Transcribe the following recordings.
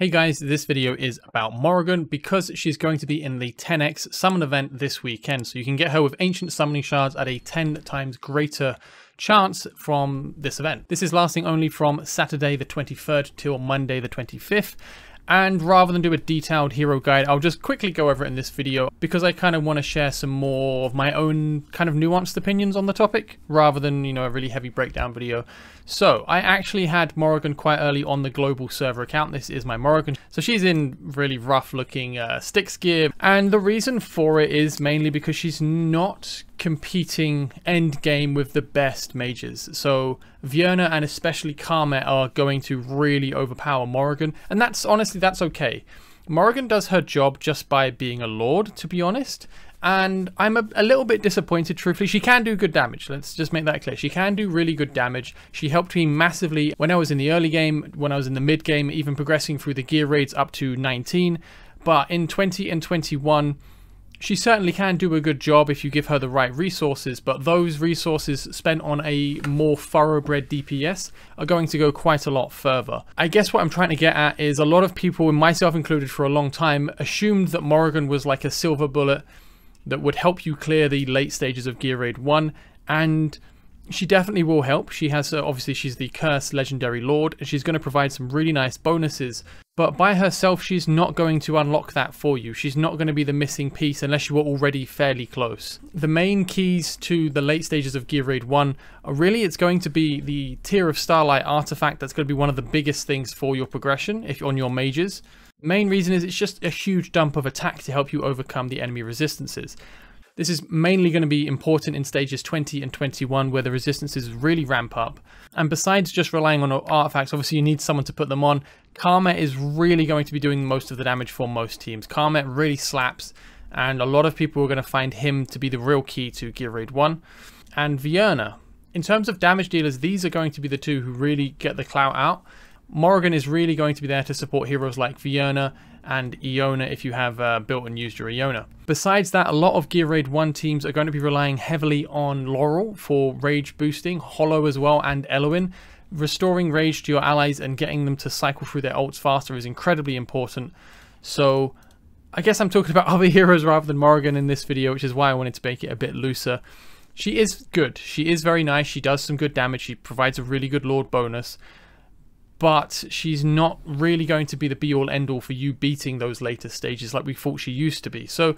Hey guys, this video is about Morrigan because she's going to be in the 10x summon event this weekend. So you can get her with ancient summoning shards at a 10 times greater chance from this event. This is lasting only from Saturday the 23rd till Monday the 25th. And rather than do a detailed hero guide, I'll just quickly go over it in this video because I kind of want to share some more of my own kind of nuanced opinions on the topic rather than, you know, a really heavy breakdown video. So I actually had Morrigan quite early on the global server account. This is my Morrigan. So she's in really rough looking Styx gear. And the reason for it is mainly because she's not competing end game with the best mages. So Vierna and especially Khamet are going to really overpower Morrigan, and that's honestly, that's okay. Morrigan does her job just by being a lord, to be honest, and I'm a little bit disappointed, truthfully. She can do good damage, let's just make that clear. She can do really good damage. She helped me massively when I was in the early game, when I was in the mid game, even progressing through the gear raids up to 19, but in 20 and 21, she certainly can do a good job if you give her the right resources, but those resources spent on a more thoroughbred DPS are going to go quite a lot further. I guess what I'm trying to get at is a lot of people, and myself included for a long time, assumed that Morrigan was like a silver bullet that would help you clear the late stages of Gear Raid 1, and she definitely will help. She has, obviously she's the cursed legendary lord, and she's going to provide some really nice bonuses. But by herself, she's not going to unlock that for you. She's not going to be the missing piece unless you were already fairly close. The main keys to the late stages of Gear Raid 1 are really, it's going to be the Tier of Starlight artifact. That's going to be one of the biggest things for your progression if on your mages. Main reason is it's just a huge dump of attack to help you overcome the enemy resistances. This is mainly going to be important in stages 20 and 21 where the resistances really ramp up. And besides just relying on artifacts, obviously you need someone to put them on. Karma is really going to be doing most of the damage for most teams. Karma really slaps, and a lot of people are going to find him to be the real key to Gear Raid 1. And Vierna. In terms of damage dealers, these are going to be the two who really get the clout out. Morrigan is really going to be there to support heroes like Vierna and Iona if you have built and used your Iona. Besides that, a lot of Gear Raid 1 teams are going to be relying heavily on Laurel for rage boosting, Hollow as well, and Elowin. Restoring rage to your allies and getting them to cycle through their ults faster is incredibly important. So I guess I'm talking about other heroes rather than Morrigan in this video, which is why I wanted to make it a bit looser. She is good. She is very nice. She does some good damage. She provides a really good lord bonus. But she's not really going to be the be-all end-all for you beating those later stages like we thought she used to be. So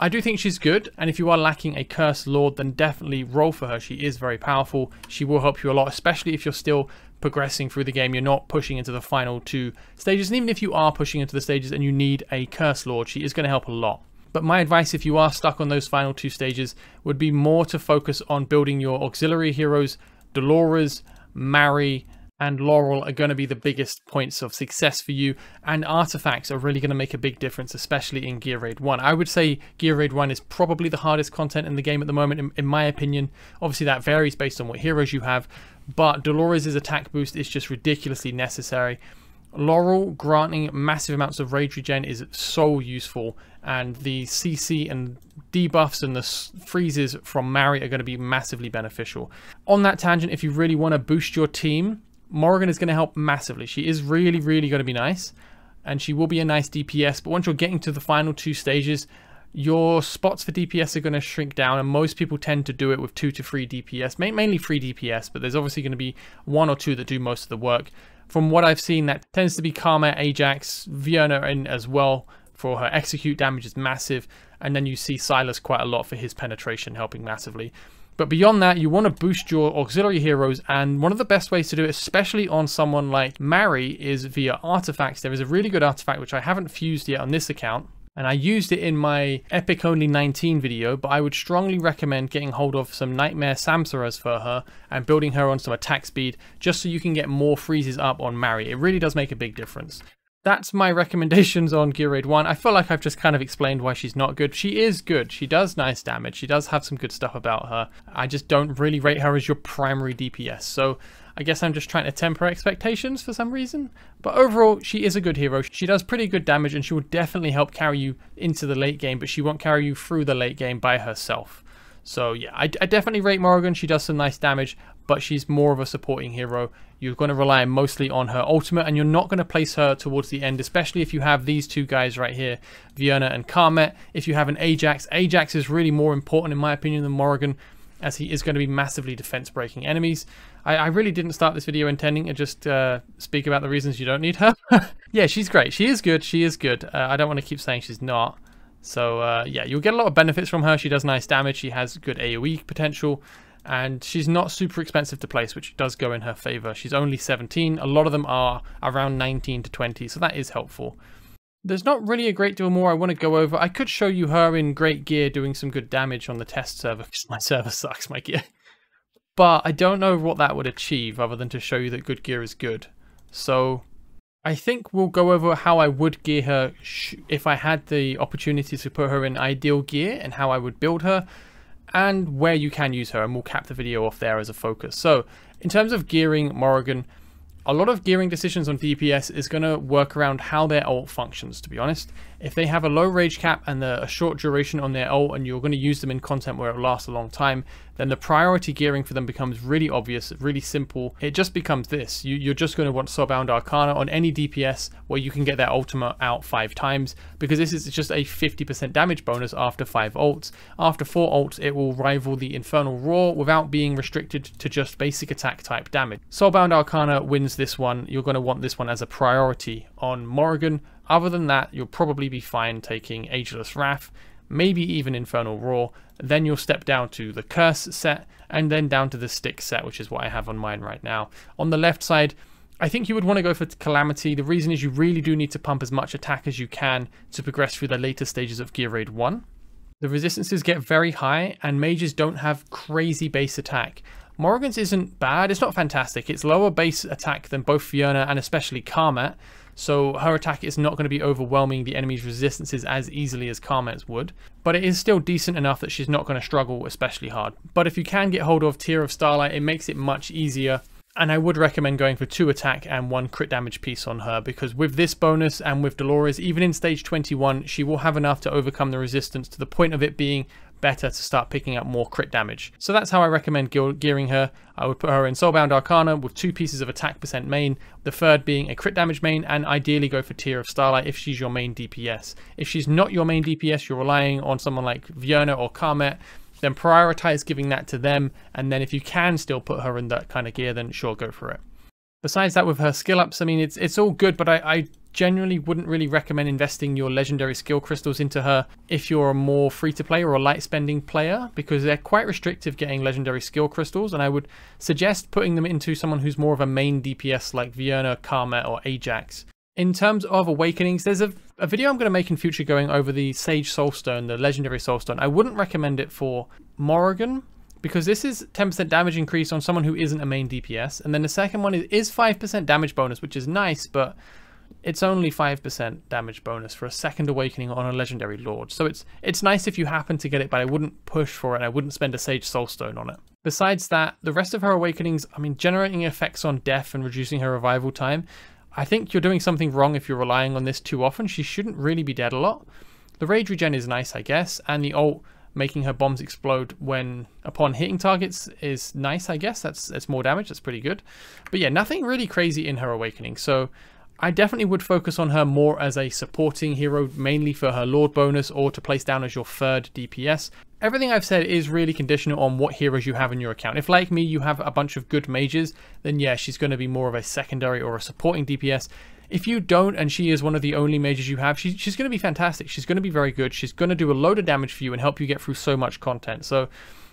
I do think she's good, and if you are lacking a cursed lord, then definitely roll for her. She is very powerful. She will help you a lot, especially if you're still progressing through the game. You're not pushing into the final two stages, and even if you are pushing into the stages and you need a cursed lord, she is going to help a lot. But my advice, if you are stuck on those final two stages, would be more to focus on building your auxiliary heroes. Dolores, Mari, and Laurel are going to be the biggest points of success for you, and artifacts are really going to make a big difference, especially in Gear Raid 1. I would say Gear Raid 1 is probably the hardest content in the game at the moment, in my opinion. Obviously that varies based on what heroes you have, but Dolores' attack boost is just ridiculously necessary. Laurel granting massive amounts of rage regen is so useful, and the CC and debuffs and the freezes from Mari are going to be massively beneficial. On that tangent, if you really want to boost your team, Morrigan is going to help massively. She is really, really going to be nice, and she will be a nice DPS, but once you're getting to the final two stages, your spots for DPS are going to shrink down, and most people tend to do it with 2 to 3 DPS, mainly 3 DPS, but there's obviously going to be 1 or 2 that do most of the work. From what I've seen, that tends to be Karma, Ajax, Vierna in as well for her execute damage is massive, and then you see Silas quite a lot for his penetration helping massively. But beyond that, you want to boost your auxiliary heroes, and one of the best ways to do it, especially on someone like Mari, is via artifacts. There is a really good artifact which I haven't fused yet on this account, and I used it in my Epic Only 19 video, but I would strongly recommend getting hold of some Nightmare Samsaras for her and building her on some attack speed just so you can get more freezes up on Mari. It really does make a big difference. That's my recommendations on Gear Raid 1. I feel like I've just kind of explained why she's not good. She is good. She does nice damage. She does have some good stuff about her. I just don't really rate her as your primary DPS. So I guess I'm just trying to temper expectations for some reason. But overall, she is a good hero. She does pretty good damage, and she will definitely help carry you into the late game, but she won't carry you through the late game by herself. So yeah, I definitely rate Morrigan. She does some nice damage, but she's more of a supporting hero. You're going to rely mostly on her ultimate, and you're not going to place her towards the end, especially if you have these two guys right here, Vierna and Khamet. If you have an Ajax, Ajax is really more important in my opinion than Morrigan, as he is going to be massively defense breaking enemies. I really didn't start this video intending to just speak about the reasons you don't need her. Yeah, she's great. She is good. She is good. I don't want to keep saying she's not. So yeah, you'll get a lot of benefits from her. She does nice damage. She has good AoE potential. And she's not super expensive to place, which does go in her favor. She's only 17. A lot of them are around 19 to 20, so that is helpful. There's not really a great deal more I want to go over. I could show you her in great gear doing some good damage on the test server, because my server sucks, my gear. But I don't know what that would achieve other than to show you that good gear is good. So I think we'll go over how I would gear her if I had the opportunity to put her in ideal gear, and how I would build her, and where you can use her, and we'll cap the video off there as a focus. So in terms of gearing Morrigan, a lot of gearing decisions on DPS is going to work around how their ult functions, to be honest. If they have a low rage cap and a short duration on their ult, and you're going to use them in content where it lasts a long time, then the priority gearing for them becomes really obvious, really simple. It just becomes this. You're just going to want Soulbound Arcana on any DPS where you can get their ultimate out 5 times, because this is just a 50% damage bonus after 5 ults. After 4 ults, it will rival the Infernal Roar without being restricted to just basic attack type damage. Soulbound Arcana wins this one. You're going to want this one as a priority on Morrigan. Other than that, you'll probably be fine taking Ageless Wrath, maybe even Infernal Roar. Then you'll step down to the Curse set, and then down to the Stick set, which is what I have on mine right now. On the left side, I think you would want to go for Calamity. The reason is you really do need to pump as much attack as you can to progress through the later stages of Gear Raid 1. The resistances get very high, and mages don't have crazy base attack. Morrigan's isn't bad, it's not fantastic. It's lower base attack than both Vierna and especially Khamet, so her attack is not going to be overwhelming the enemy's resistances as easily as Khamet's would. But it is still decent enough that she's not going to struggle especially hard. But if you can get hold of Tier of Starlight, it makes it much easier. And I would recommend going for 2 attack and 1 crit damage piece on her, because with this bonus and with Dolores, even in stage 21, she will have enough to overcome the resistance to the point of it being better to start picking up more crit damage. So that's how I recommend gearing her. I would put her in Soulbound Arcana with 2 pieces of attack percent main, the third being a crit damage main, and ideally go for Tier of Starlight if she's your main DPS. If she's not your main DPS, you're relying on someone like Vierna or Khamet, then prioritize giving that to them, and then if you can still put her in that kind of gear, then sure, go for it. Besides that, with her skill ups, I mean, it's all good, but I generally wouldn't really recommend investing your legendary skill crystals into her if you're a more free-to-play or a light spending player, because they're quite restrictive getting legendary skill crystals, and I would suggest putting them into someone who's more of a main DPS like Vierna, Khamet, or Ajax. In terms of awakenings, there's a video I'm going to make in future going over the Sage Soulstone, the legendary Soulstone. I wouldn't recommend it for Morrigan, because this is 10% damage increase on someone who isn't a main DPS. And then the second one is 5% damage bonus, which is nice, but it's only 5% damage bonus for a second awakening on a legendary lord. So it's nice if you happen to get it, but I wouldn't push for it, and I wouldn't spend a Sage Soulstone on it. Besides that, the rest of her awakenings, I mean, generating effects on death and reducing her revival time, I think you're doing something wrong if you're relying on this too often. She shouldn't really be dead a lot. The rage regen is nice, I guess, and the ult making her bombs explode when upon hitting targets is nice, I guess. That's more damage, that's pretty good. But yeah, nothing really crazy in her awakening. So I definitely would focus on her more as a supporting hero, mainly for her lord bonus or to place down as your third DPS. Everything I've said is really conditional on what heroes you have in your account. If, like me, you have a bunch of good mages, then yeah, she's going to be more of a secondary or a supporting DPS. If you don't, and she is one of the only mages you have, she's going to be fantastic. She's going to be very good. She's going to do a load of damage for you and help you get through so much content. So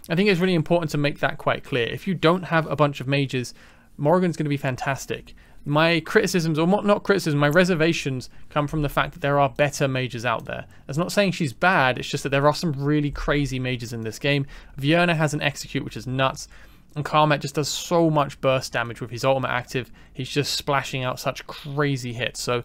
I think it's really important to make that quite clear. If you don't have a bunch of mages, Morrigan's going to be fantastic. My criticisms, or not criticism, my reservations come from the fact that there are better mages out there. That's not saying she's bad, it's just that there are some really crazy mages in this game. Vierna has an execute, which is nuts, and Khamet just does so much burst damage with his ultimate active. He's just splashing out such crazy hits. So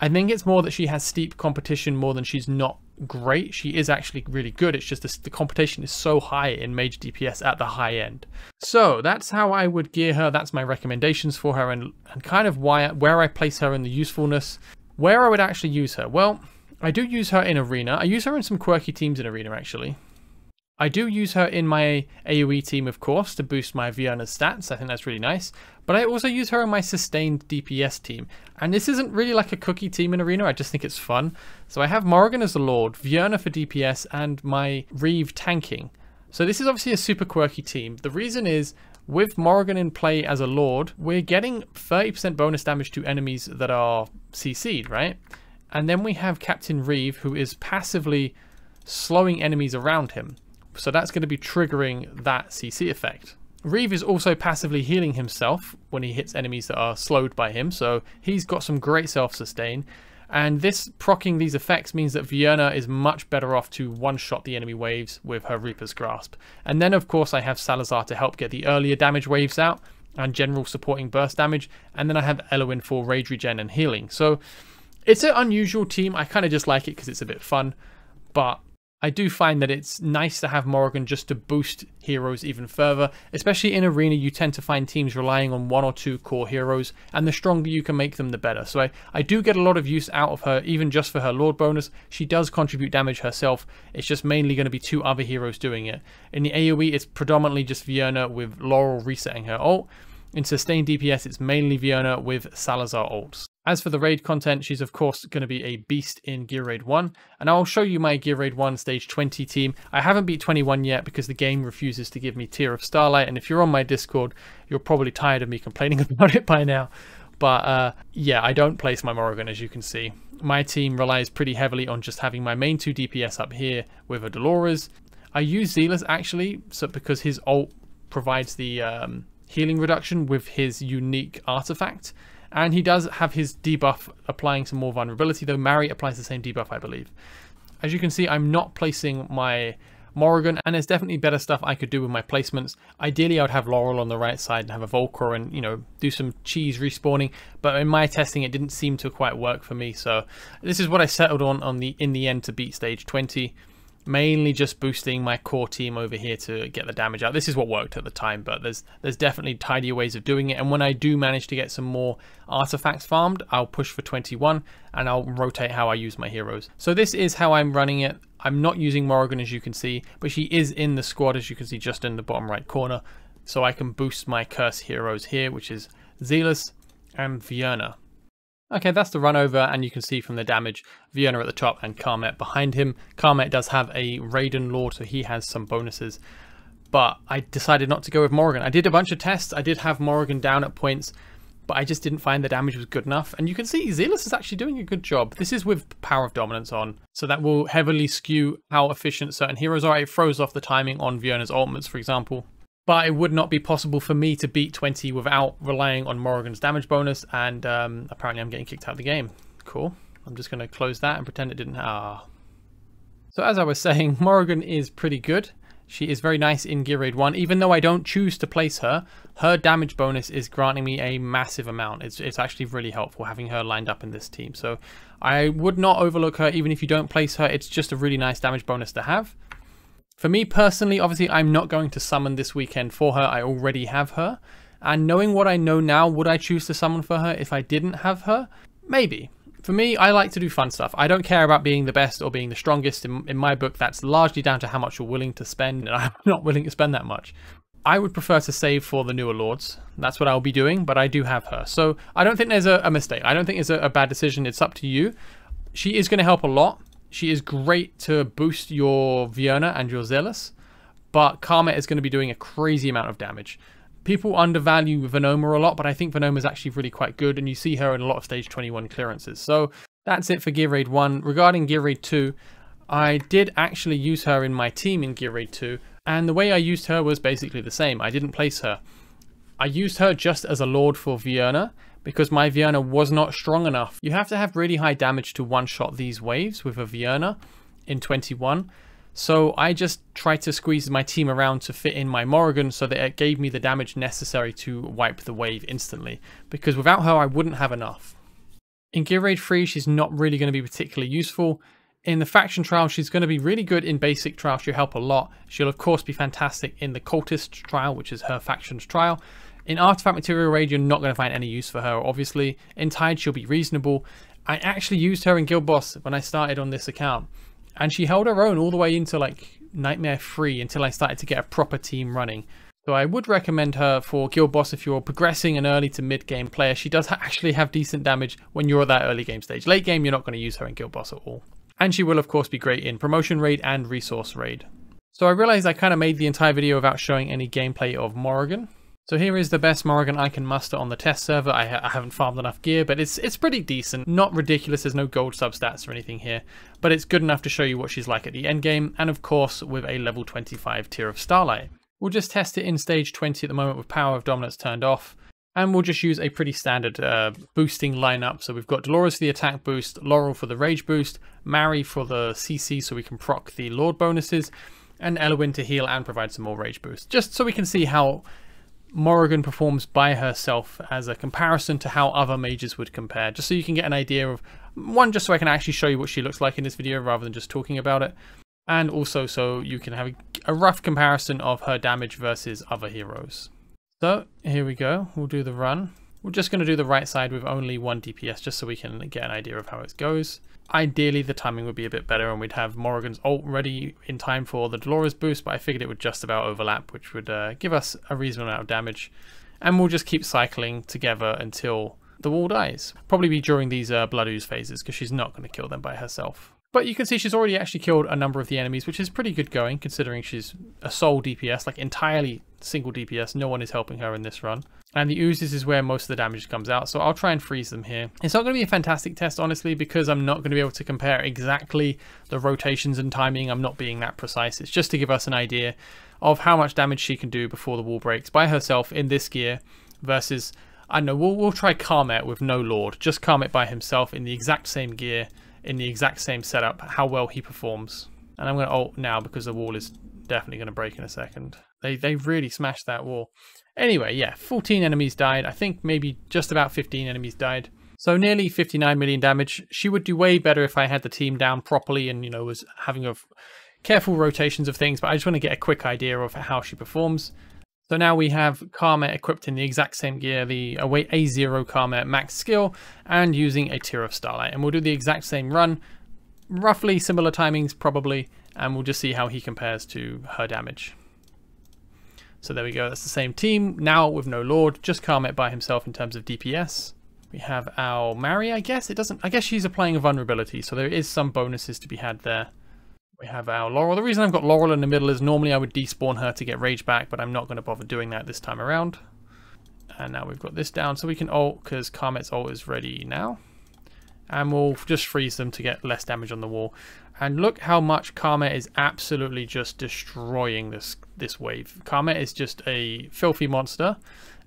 I think it's more that she has steep competition more than she's not great. She is actually really good, it's just the competition is so high in mage DPS at the high end. So that's how I would gear her, that's my recommendations for her, and kind of where I place her in the usefulness. Where I would actually use her, well, I do use her in Arena. I use her in some quirky teams in Arena, actually. I do use her in my AoE team, of course, to boost my Vierna's stats. I think that's really nice. But I also use her in my sustained DPS team. And this isn't really like a cookie team in Arena. I just think it's fun. So I have Morrigan as the Lord, Vierna for DPS, and my Reeve tanking. So this is obviously a super quirky team. The reason is, with Morrigan in play as a Lord, we're getting 30% bonus damage to enemies that are CC'd, right? And then we have Captain Reeve, who is passively slowing enemies around him. So that's going to be triggering that CC effect. Reeve is also passively healing himself when he hits enemies that are slowed by him. So he's got some great self-sustain. And this proccing these effects means that Vierna is much better off to one-shot the enemy waves with her Reaper's Grasp. And then, of course, I have Salazar to help get the earlier damage waves out and general supporting burst damage. And then I have Elowin for rage regen and healing. So it's an unusual team. I kind of just like it because it's a bit fun. But I do find that it's nice to have Morrigan just to boost heroes even further. Especially in Arena, you tend to find teams relying on one or two core heroes, and the stronger you can make them, the better. So I do get a lot of use out of her, even just for her Lord bonus. She does contribute damage herself. It's just mainly going to be two other heroes doing it. In the AoE, it's predominantly just Vierna with Laurel resetting her ult. In sustained DPS, it's mainly Vierna with Salazar ults. As for the raid content, she's of course going to be a beast in Gear Raid 1. And I'll show you my Gear Raid 1 Stage 20 team. I haven't beat 21 yet because the game refuses to give me Tier of Starlight. And if you're on my Discord, you're probably tired of me complaining about it by now. But yeah, I don't place my Morrigan, as you can see. My team relies pretty heavily on just having my main two DPS up here with a Dolores. I use Zealus actually, so because his ult provides the healing reduction with his unique artifact. And he does have his debuff applying some more vulnerability, though Mari applies the same debuff, I believe. As you can see, I'm not placing my Morrigan, and there's definitely better stuff I could do with my placements. Ideally, I would have Laurel on the right side and have a Volcra and, you know, do some cheese respawning. But in my testing, it didn't seem to quite work for me. So this is what I settled on in the end to beat Stage 20. Mainly just boosting my core team over here to get the damage out. This is what worked at the time, but there's definitely tidier ways of doing it. And when I do manage to get some more artifacts farmed, I'll push for 21 and I'll rotate how I use my heroes. So this is how I'm running it. I'm not using Morrigan, as you can see, but she is in the squad, as you can see, just in the bottom right corner. So I can boost my curse heroes here, which is Zealus and Vierna. Okay, that's the run over, and you can see from the damage, Vierna at the top and Khamet behind him. Khamet does have a Raiden Lord, so he has some bonuses. But I decided not to go with Morrigan. I did a bunch of tests. I did have Morrigan down at points, but I just didn't find the damage was good enough. And you can see Zealus is actually doing a good job. This is with Power of Dominance on, so that will heavily skew how efficient certain heroes are. It throws off the timing on Vierna's ultimates, for example. But it would not be possible for me to beat 20 without relying on Morrigan's damage bonus, and apparently I'm getting kicked out of the game. Cool. I'm just going to close that and pretend it didn't. So as I was saying, Morrigan is pretty good. She is very nice in Gear Raid 1. Even though I don't choose to place her, her damage bonus is granting me a massive amount. It's actually really helpful having her lined up in this team. So I would not overlook her even if you don't place her. It's just a really nice damage bonus to have. For me personally, obviously, I'm not going to summon this weekend for her. I already have her. And knowing what I know now, would I choose to summon for her if I didn't have her? Maybe. For me, I like to do fun stuff. I don't care about being the best or being the strongest. In my book, that's largely down to how much you're willing to spend, and I'm not willing to spend that much. I would prefer to save for the newer Lords. That's what I'll be doing, but I do have her. So I don't think there's a mistake. I don't think it's a bad decision. It's up to you. She is going to help a lot. She is great to boost your Vierna and your Zealus, but Karma is going to be doing a crazy amount of damage. People undervalue Venoma a lot, but I think Venoma is actually really quite good, and you see her in a lot of Stage 21 clearances. So that's it for Gear Raid 1. Regarding Gear Raid 2, I did actually use her in my team in Gear Raid 2, and the way I used her was basically the same. I didn't place her. I used her just as a Lord for Vierna, because my Vierna was not strong enough. You have to have really high damage to one-shot these waves with a Vierna in 21. So I just tried to squeeze my team around to fit in my Morrigan so that it gave me the damage necessary to wipe the wave instantly. Because without her, I wouldn't have enough. In Gear Raid 3, she's not really going to be particularly useful. In the faction trial, she's going to be really good in basic trial. She'll help a lot. She'll, of course, be fantastic in the cultist trial, which is her faction's trial. In Artifact Material Raid, you're not going to find any use for her, obviously. In Tide, she'll be reasonable. I actually used her in Guild Boss when I started on this account. And she held her own all the way into, like, nightmare free until I started to get a proper team running. So I would recommend her for Guild Boss if you're progressing an early to mid game player. She does actually have decent damage when you're at that early game stage. Late game, you're not going to use her in Guild Boss at all. And she will of course be great in Promotion Raid and Resource Raid. So I realized I kind of made the entire video without showing any gameplay of Morrigan. So here is the best Morrigan I can muster on the test server. I haven't farmed enough gear, but it's pretty decent. Not ridiculous, there's no gold substats or anything here. But it's good enough to show you what she's like at the end game, and of course with a level 25 Tier of Starlight. We'll just test it in stage 20 at the moment with Power of Dominance turned off, and we'll just use a pretty standard boosting lineup. So we've got Dolores for the attack boost, Laurel for the rage boost, Mari for the CC so we can proc the Lord bonuses, and Elowin to heal and provide some more rage boost. Just so we can see how Morrigan performs by herself as a comparison to how other mages would compare, just so you can get an idea of one, just so I can actually show you what she looks like in this video rather than just talking about it. And also so you can have a rough comparison of her damage versus other heroes. So here we go, we'll do the run. We're just going to do the right side with only 1 DPS just so we can get an idea of how it goes. Ideally the timing would be a bit better and we'd have Morrigan's ult ready in time for the Dolores boost, but I figured it would just about overlap, which would give us a reasonable amount of damage. And we'll just keep cycling together until the wall dies. Probably be during these Blood Ooze phases because she's not going to kill them by herself. But you can see she's already actually killed a number of the enemies, which is pretty good going considering she's a sole DPS, like entirely single DPS. No one is helping her in this run. And the oozes is where most of the damage comes out, so I'll try and freeze them here. It's not going to be a fantastic test, honestly, because I'm not going to be able to compare exactly the rotations and timing. I'm not being that precise. It's just to give us an idea of how much damage she can do before the wall breaks by herself in this gear versus, I don't know, we'll try Khamet with no Lord. Just Khamet by himself in the exact same gear, in the exact same setup, how well he performs. And I'm going to ult now because the wall is definitely going to break in a second. They really smashed that wall. Anyway, yeah, 14 enemies died. I think maybe just about 15 enemies died. So nearly 59 million damage. She would do way better if I had the team down properly and, you know, was having a careful rotations of things, but I just want to get a quick idea of how she performs. So now we have Khamet equipped in the exact same gear, the A0 Khamet max skill, and using a Tier of Starlight. And we'll do the exact same run, roughly similar timings probably, and we'll just see how he compares to her damage. So there we go, that's the same team, now with no Lord, just Khamet by himself in terms of DPS. We have our Mari, I guess. I guess she's applying a vulnerability, so there is some bonuses to be had there. We have our Laurel. The reason I've got Laurel in the middle is normally I would despawn her to get rage back, but I'm not going to bother doing that this time around. And now we've got this down, so we can ult because Khamet's ult is ready now. And we'll just freeze them to get less damage on the wall. And look how much Khamet is absolutely just destroying this wave. Khamet is just a filthy monster,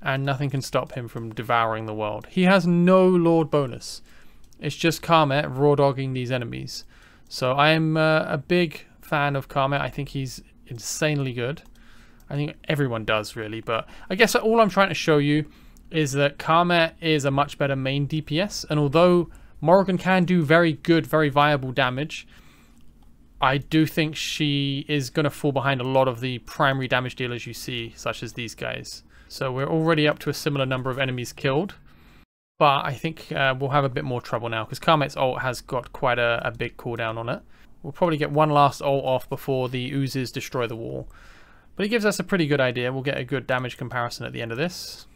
and nothing can stop him from devouring the world. He has no Lord bonus. It's just Khamet raw-dogging these enemies. So I am a big fan of Khamet. I think he's insanely good. I think everyone does really, but I guess all I'm trying to show you is that Khamet is a much better main DPS. And although Morrigan can do very good, very viable damage, I do think she is going to fall behind a lot of the primary damage dealers you see, such as these guys. So we're already up to a similar number of enemies killed. But I think we'll have a bit more trouble now because Khamet's ult has got quite a big cooldown on it. We'll probably get one last ult off before the oozes destroy the wall. But it gives us a pretty good idea. We'll get a good damage comparison at the end of this.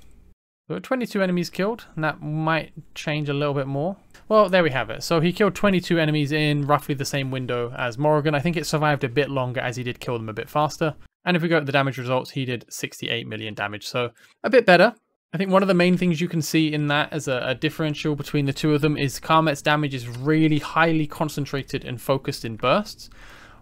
We've got 22 enemies killed, and that might change a little bit more. Well, there we have it. So he killed 22 enemies in roughly the same window as Morrigan. I think it survived a bit longer as he did kill them a bit faster. And if we go to the damage results, he did 68 million damage, so a bit better. I think one of the main things you can see in that as a differential between the two of them is Khamet's damage is really highly concentrated and focused in bursts,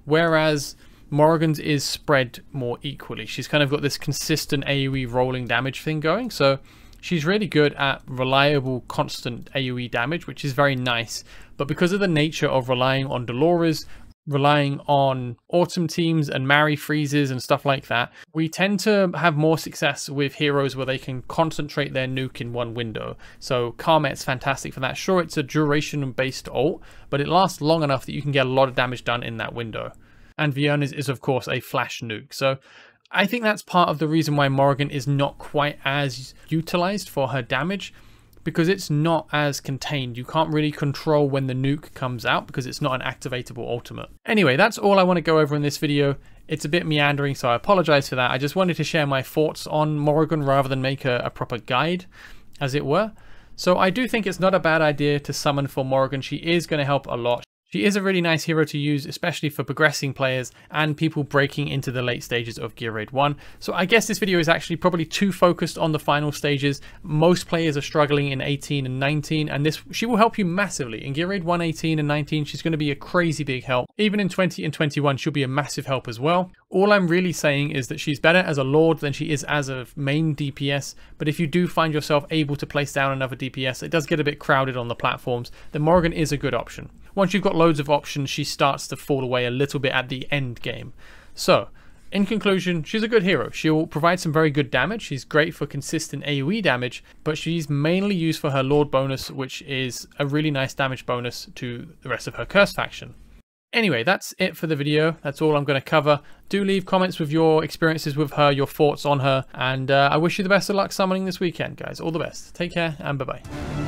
whereas Morrigan's is spread more equally. She's kind of got this consistent AoE rolling damage thing going, so she's really good at reliable constant AoE damage, which is very nice. But because of the nature of relying on Dolores, relying on autumn teams and Mari freezes and stuff like that, we tend to have more success with heroes where they can concentrate their nuke in one window. So Khamet's fantastic for that. Sure, it's a duration based ult, but it lasts long enough that you can get a lot of damage done in that window. And Vierna's is of course a flash nuke, so I think that's part of the reason why Morrigan is not quite as utilized for her damage, because it's not as contained. You can't really control when the nuke comes out because it's not an activatable ultimate. Anyway, that's all I want to go over in this video. It's a bit meandering, so I apologize for that. I just wanted to share my thoughts on Morrigan rather than make a proper guide, as it were. So I do think it's not a bad idea to summon for Morrigan. She is going to help a lot. She is a really nice hero to use, especially for progressing players and people breaking into the late stages of Gear Raid 1. So I guess this video is actually probably too focused on the final stages. Most players are struggling in 18 and 19, and she will help you massively. In Gear Raid 1, 18 and 19, she's going to be a crazy big help. Even in 20 and 21, she'll be a massive help as well. All I'm really saying is that she's better as a Lord than she is as a main DPS, but if you do find yourself able to place down another DPS, it does get a bit crowded on the platforms, then Morrigan is a good option. Once you've got loads of options, she starts to fall away a little bit at the end game. So, in conclusion, she's a good hero. She'll provide some very good damage. She's great for consistent AoE damage, but she's mainly used for her Lord bonus, which is a really nice damage bonus to the rest of her Curse faction. Anyway, that's it for the video. That's all I'm going to cover. Do leave comments with your experiences with her, your thoughts on her, and I wish you the best of luck summoning this weekend, guys. All the best. Take care, and bye-bye.